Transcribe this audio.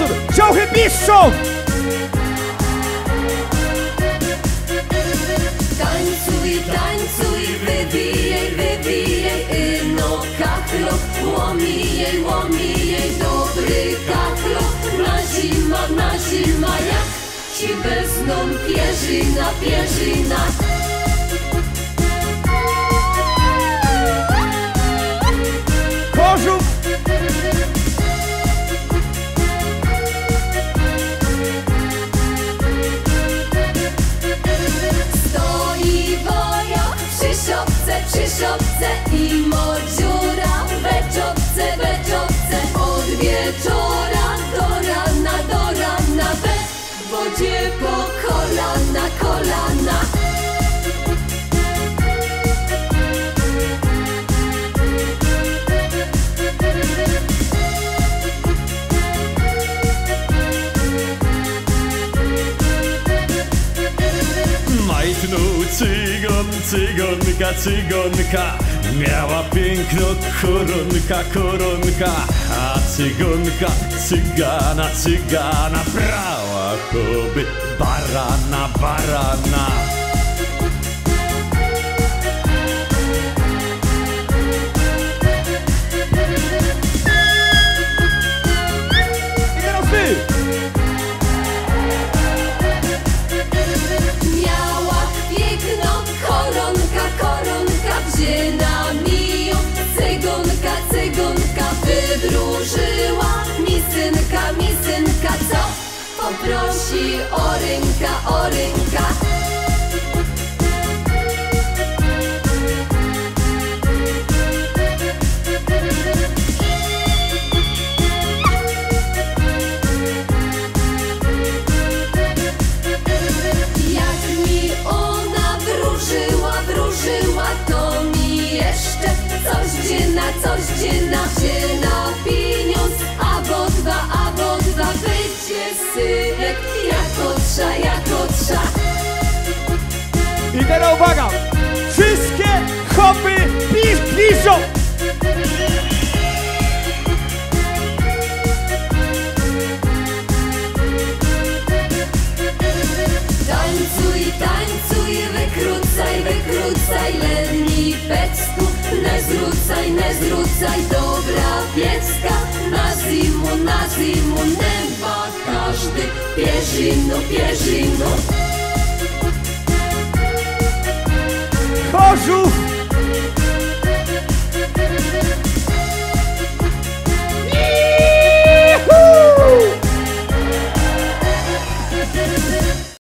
Jezus, wziął chybiszczą. Tańcuj, tańcuj, wywijaj, ino kaklo, łomijaj, dobry kaklo. Na zima, jak ci wezmą pierzyna. Kożu! Stoi woja przy szopce i mo dziura we czopce od wieczora do rana we wodzie po kolana. Cygonka miała piękno, koronka, a cygonka cygana brała kobyt barana. Cygonka wydróżyła misynka, co poprosi o rynka. Jak mi ona wróżyła, to mi jeszcze coś dzienna pieniądz, a bo dwa wycie synek, jak otrza. I teraz uwaga, wszystkie chopy piszą. Tańcuj, wykrócaj, lenni pecku. Nie zrzucaj, dobra piecka. Na zimu nęba każdy pierzyno. Chorzów!